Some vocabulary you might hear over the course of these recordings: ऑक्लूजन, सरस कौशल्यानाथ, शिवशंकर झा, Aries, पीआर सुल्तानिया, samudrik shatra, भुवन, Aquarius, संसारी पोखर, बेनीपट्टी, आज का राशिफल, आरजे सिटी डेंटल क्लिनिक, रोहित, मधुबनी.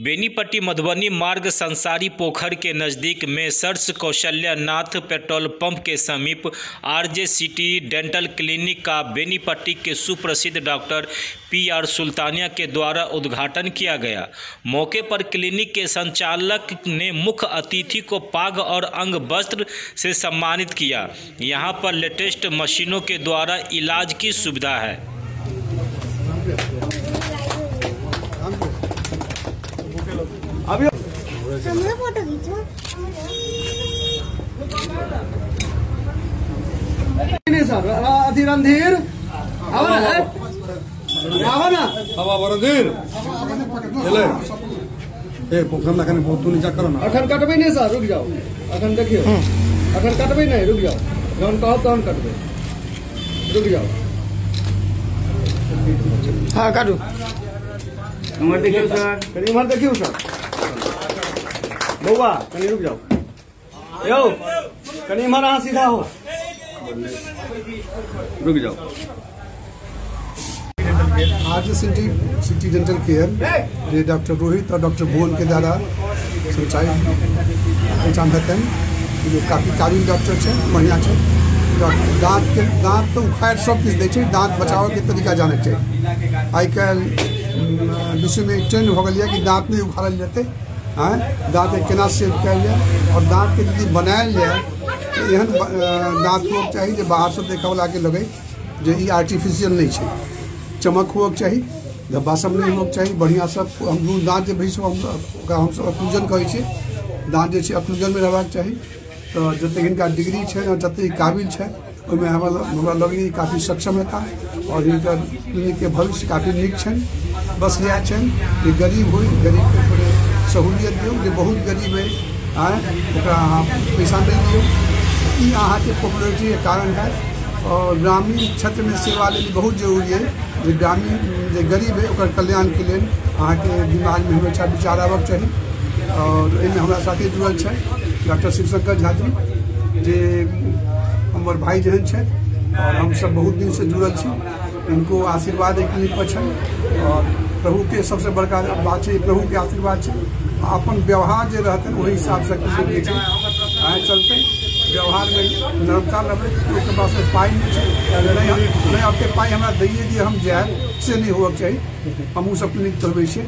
बेनीपट्टी मधुबनी मार्ग संसारी पोखर के नज़दीक में सरस कौशल्यानाथ पेट्रोल पंप के समीप आरजे सिटी डेंटल क्लिनिक का बेनीपट्टी के सुप्रसिद्ध डॉक्टर पीआर सुल्तानिया के द्वारा उद्घाटन किया गया। मौके पर क्लिनिक के संचालक ने मुख्य अतिथि को पाग और अंग वस्त्र से सम्मानित किया। यहां पर लेटेस्ट मशीनों के द्वारा इलाज की सुविधा है। अभी फोटो खींचो नहीं सर अधीर अंधीर आवाना हवा बरंधीर चले ए पोखर में खाने बहुत तू नीचा करो ना अखन काटबे नहीं सर रुक जाओ अखन देखियो अखन काटबे नहीं रुक जाओ जौन कहो तौन काटबे रुक जाओ हां काटू नंबर देखियो सर करीम हर देखियो सर बउआ कहीं रुक जाओ यो कहीं मारा सीधा हो रुक जाओ। आज सिटी डेंटल केयर ये डॉक्टर रोहित और डॉक्टर भुवन के द्वारा संचालित जो काफ़ी काबिल डॉक्टर है बढ़िया है। दाँत तो उखाड़ सब किछु दै छै, दाँत बचाव के तरीका जाने चाहिए। आई काल्हि विश्व में ट्रेंड हो गया कि दाँत नहीं उखाड़ल जेतै, दाँत केना सेव कयल जाए और दाँत के यदि बनायल जाए एहन दाँत हो चाहिए जो बाहर से देखला के लगे जो ये आर्टिफिशियल नहीं है। चमक हो चाहिए, धब्बा सब नहीं हो चाहिए, बढ़िया सब हम दाँत जो भैस हमसब ऑक्लूजन कहे दाँत जो ऑक्लूजन में रहबाक चाहिए। तो जत हिनका डिग्री है और जत काबिल है उसमें हमारा लगे काफ़ी सक्षम हेता और हिनकर क्लिनिक के भविष्य काफ़ी नीक है। बस इएह छनि कि गरीब हो गरीब के थोड़े सहूलियत दियो, जो बहुत गरीब है आँ पैसा नहीं दियो। ये अहाँ के पॉपुलरिटी के कारण है और ग्रामीण क्षेत्र में सेवा ले बहुत जरूरी है। जो ग्रामीण जो गरीब है और कल्याण के लिए अहाँ के दिमाग में हमेशा विचार आबक चाहिए। और इनमें हमारा साथी जुड़ल है डॉक्टर शिवशंकर झा जी जे हमर भाई जहन है और हम सब बहुत दिन से जुड़ल छी। इनको आशीर्वाद एक क्लिनिक पर है और प्रभु के सबसे बड़का बात है प्रभु के आशीर्वाद है। अपन व्यवहार जो रहते हैं वही हिसाब से चलते व्यवहार में नरमता रहे के पास में पाई नहीं है। आपके पाई हमारा दैए दिए हम जाए से नहीं हो चाहिए। हमहूँ सब क्लिनिक चलबे छी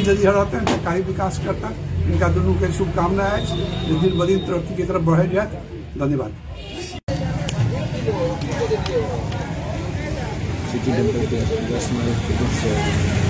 यदि रहते हैं तो काफी विकास करता। इनका दोनों के शुभकामना है जो दिन ब दिन तरक्की की तरफ बढ़े जाए। धन्यवाद।